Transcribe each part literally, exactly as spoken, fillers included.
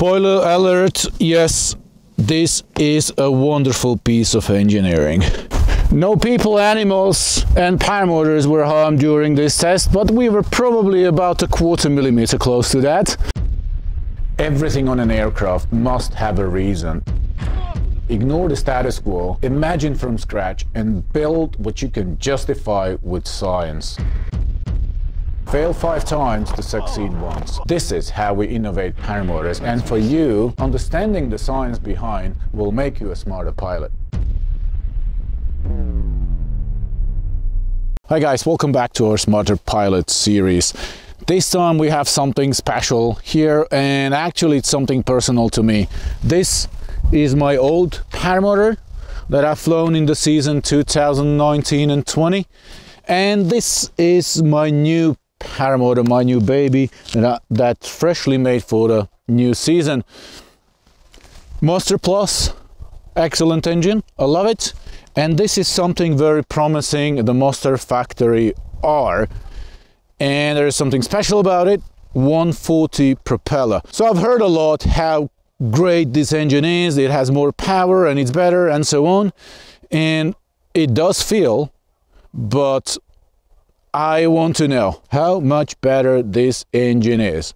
Spoiler alert, yes, this is a wonderful piece of engineering. No people, animals and power motors were harmed during this test, but we were probably about a quarter millimeter close to that. Everything on an aircraft must have a reason. Ignore the status quo, imagine from scratch and build what you can justify with science. Fail five times to succeed once. This is how we innovate power motors, and for you, understanding the science behind will make you a smarter pilot. Hi guys, welcome back to our Smarter Pilot series. This time we have something special here, and actually it's something personal to me. This is my old power motor that I've flown in the season two thousand nineteen and twenty, and this is my new power motor, my new baby that I, that's freshly made for the new season. Moster Plus, excellent engine, I love it. And this is something very promising, the Moster Factory R. And there is something special about it, one forty propeller. So I've heard a lot how great this engine is, it has more power and it's better and so on. And it does feel, but I want to know how much better this engine is.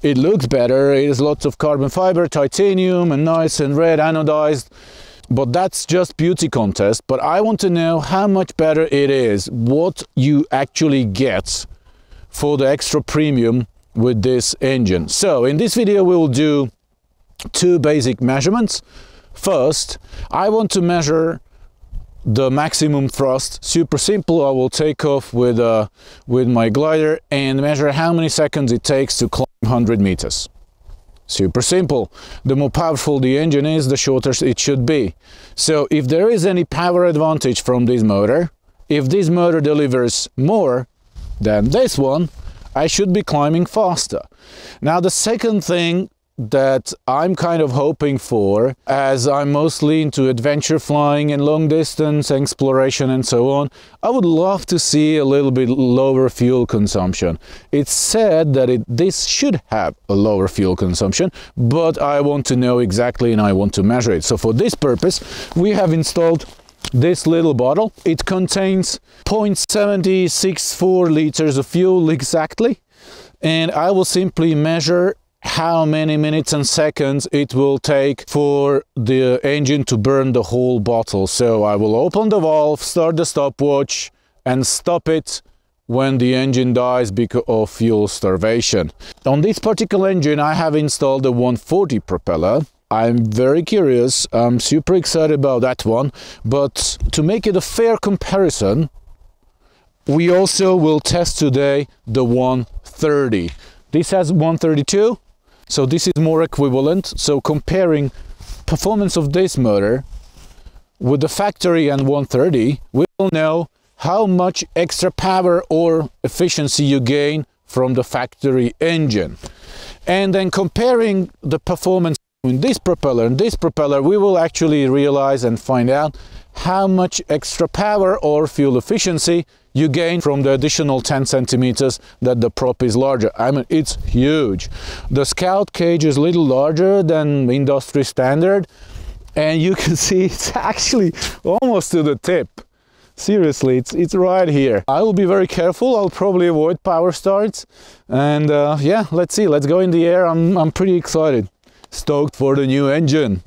It looks better, it has lots of carbon fiber, titanium and nice and red anodized. But that's just beauty contest, but I want to know how much better it is, what you actually get for the extra premium with this engine. So in this video we will do two basic measurements. First, I want to measure the maximum thrust, super simple. I will take off with, uh, with my glider and measure how many seconds it takes to climb one hundred meters. Super simple. The more powerful the engine is, the shorter it should be. So if there is any power advantage from this motor, if this motor delivers more than this one, I should be climbing faster. Now the second thing that I'm kind of hoping for, as I'm mostly into adventure flying and long distance exploration and so on, I would love to see a little bit lower fuel consumption. It's said that it, this should have a lower fuel consumption, but I want to know exactly and I want to measure it. So for this purpose, we have installed this little bottle. It contains zero point seven six four liters of fuel exactly, and I will simply measure how many minutes and seconds it will take for the engine to burn the whole bottle. So I will open the valve, start the stopwatch and stop it when the engine dies because of fuel starvation. On this particular engine I have installed a one forty propeller. I'm very curious, I'm super excited about that one, but to make it a fair comparison we also will test today the one thirty. This has one thirty-two. So this is more equivalent, so comparing performance of this motor with the factory and one thirty, we will know how much extra power or efficiency you gain from the factory engine. And then comparing the performance between this propeller and this propeller, we will actually realize and find out how much extra power or fuel efficiency you gain from the additional ten centimeters that the prop is larger. I mean, it's huge. The Scout cage is a little larger than industry standard, and you can see it's actually almost to the tip. Seriously, it's, it's right here. I will be very careful, I'll probably avoid power starts, and uh, yeah, let's see, let's go in the air. I'm, I'm pretty excited, stoked for the new engine.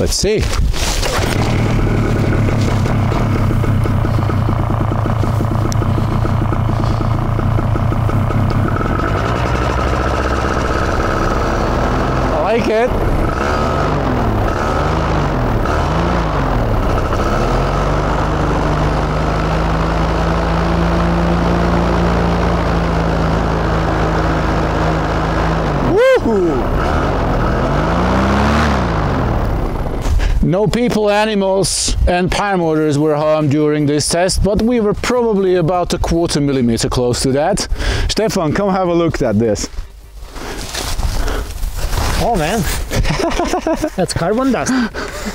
Let's see. I like it. No people, animals and power motors were harmed during this test, but we were probably about a quarter millimeter close to that. Stefan, come have a look at this. Oh man, that's carbon dust.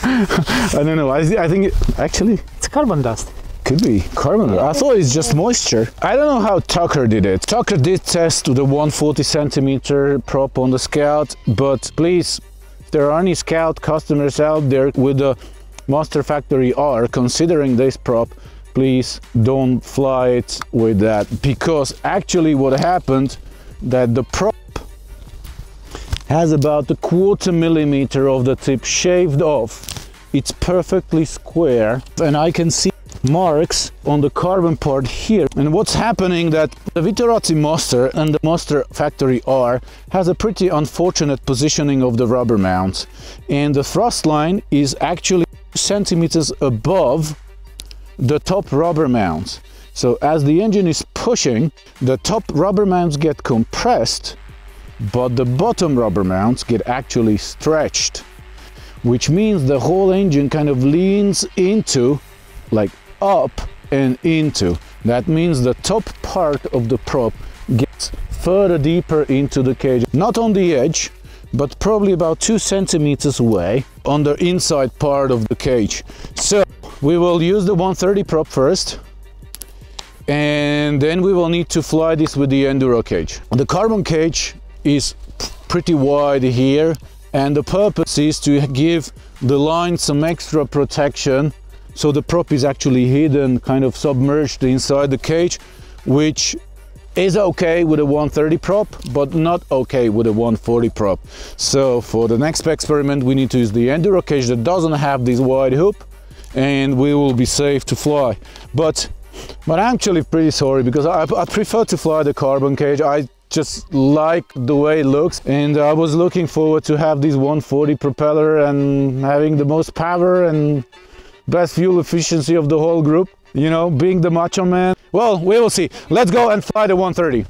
I don't know, I, I think it, actually... It's carbon dust. Could be carbonate. I thought it's just moisture. I don't know how Tucker did it. Tucker did test to the one forty centimeter prop on the Scout, but please, if there are any Scout customers out there with the Moster Factory R considering this prop, please don't fly it with that, because actually what happened that the prop has about a quarter millimeter of the tip shaved off. It's perfectly square and I can see marks on the carbon part here. And what's happening that the Vittorazi Moster and the Moster Factory R has a pretty unfortunate positioning of the rubber mount, and the thrust line is actually centimeters above the top rubber mount. So as the engine is pushing, the top rubber mounts get compressed, but the bottom rubber mounts get actually stretched, which means the whole engine kind of leans into, like up and into. That means the top part of the prop gets further deeper into the cage, not on the edge, but probably about two centimeters away on the inside part of the cage. So we will use the one thirty prop first, and then we will need to fly this with the Enduro cage. The carbon cage is pretty wide here, and the purpose is to give the line some extra protection, so the prop is actually hidden, kind of submerged inside the cage, which is okay with a one thirty prop, but not okay with a one forty prop. So for the next experiment, we need to use the Enduro cage that doesn't have this wide hoop, and we will be safe to fly. But, but I'm actually pretty sorry, because I, I prefer to fly the carbon cage. I just like the way it looks, and I was looking forward to have this one forty propeller and having the most power and best fuel efficiency of the whole group, you know, being the macho man. Well, we will see. Let's go and fly the one thirty.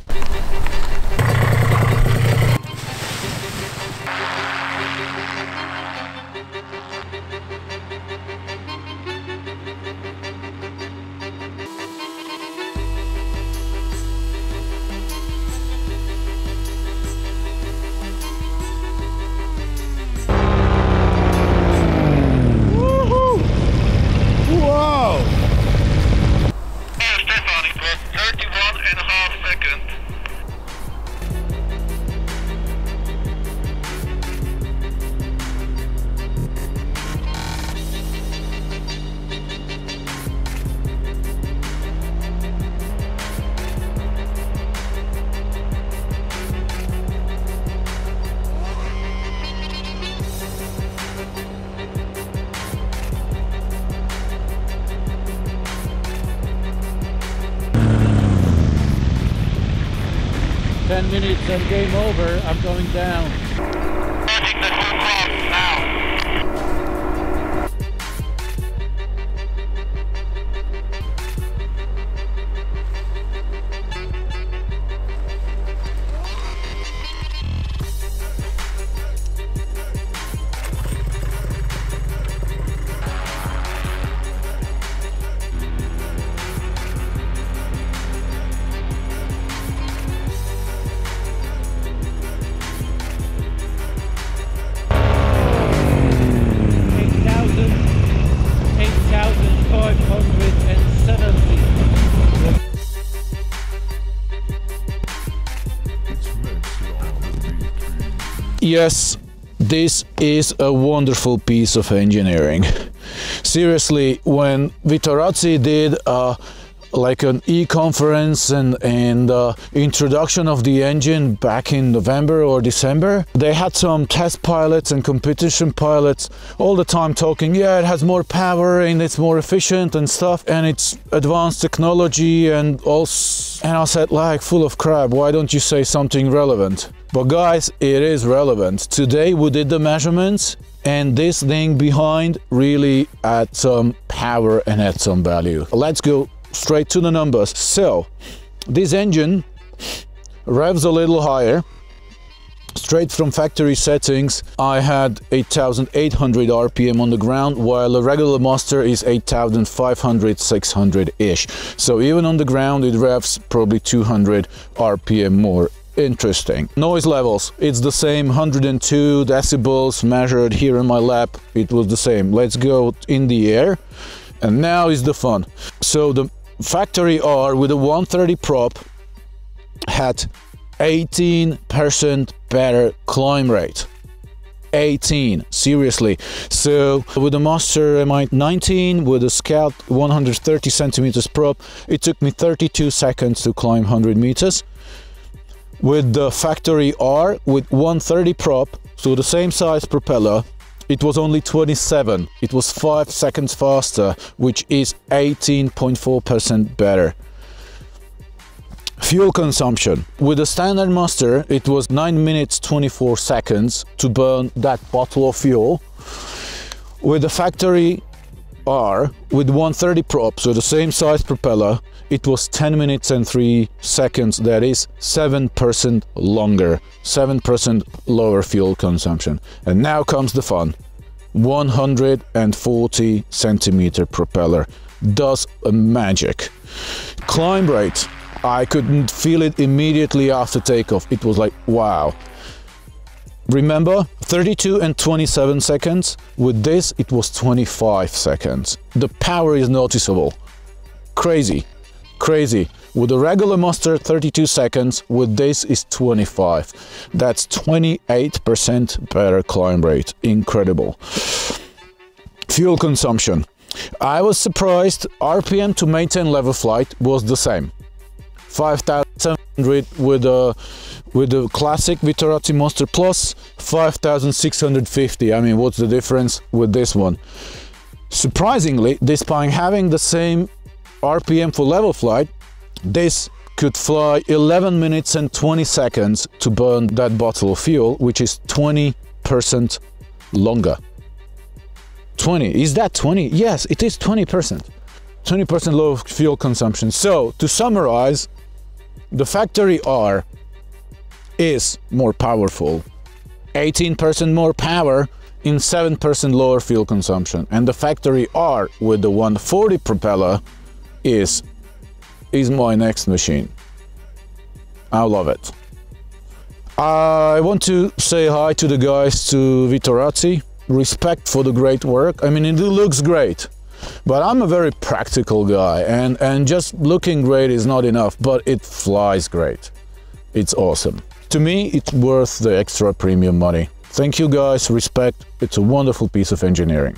ten minutes and game over, I'm going down. Passing the two props now. Yes, this is a wonderful piece of engineering. Seriously, when Vittorazi did uh, like an e-conference and, and uh, introduction of the engine back in November or December, they had some test pilots and competition pilots all the time talking, yeah, it has more power and it's more efficient and stuff, and it's advanced technology and all. And I said, like, full of crap, why don't you say something relevant? But guys, it is relevant. Today we did the measurements, and this thing behind really adds some power and adds some value. Let's go straight to the numbers. So this engine revs a little higher. Straight from factory settings, I had eight thousand eight hundred R P M on the ground, while a regular Moster is eight thousand five hundred, six hundred-ish. So even on the ground, it revs probably two hundred R P M more. Interesting. Noise levels, it's the same, one hundred two decibels measured here in my lap, it was the same. Let's go in the air And now is the fun. So the Factory R with a one thirty prop had eighteen percent better climb rate. eighteen, seriously. So with the Moster nineteen, with the Scout one hundred thirty centimeters prop, it took me thirty-two seconds to climb one hundred meters. With the Factory R with one thirty prop, so the same size propeller, it was only twenty-seven. It was five seconds faster, which is eighteen point four percent better. Fuel consumption. With the standard Moster, it was nine minutes twenty-four seconds to burn that bottle of fuel. With the Factory R with one thirty prop, so the same size propeller, it was ten minutes and three seconds, that is seven percent longer, seven percent lower fuel consumption. And now comes the fun. one hundred forty centimeter propeller does magic. Climb rate, I couldn't feel it immediately after takeoff. It was like, wow. Remember, thirty-two and twenty-seven seconds. With this, it was twenty-five seconds. The power is noticeable. Crazy, crazy. With a regular Moster, thirty-two seconds. With this is twenty-five. That's twenty-eight percent better climb rate. Incredible. Fuel consumption. I was surprised. R P M to maintain level flight was the same. five thousand seven hundred with a with the classic Vittorazi Moster Plus, five thousand six hundred fifty. I mean, what's the difference with this one? Surprisingly, despite having the same R P M for level flight, this could fly eleven minutes and twenty seconds to burn that bottle of fuel, which is twenty percent longer. twenty, is that twenty? Yes, it is twenty percent. twenty percent low fuel consumption. So, to summarize, the Factory R is more powerful, eighteen percent more power in seven percent lower fuel consumption, and the Factory R with the one forty propeller is is my next machine. I love it. I want to say hi to the guys, to Vittorazi. Respect for the great work. I mean, it looks great. But I'm a very practical guy, and, and just looking great is not enough, but it flies great. It's awesome. To me, it's worth the extra premium money. Thank you guys, respect. It's a wonderful piece of engineering.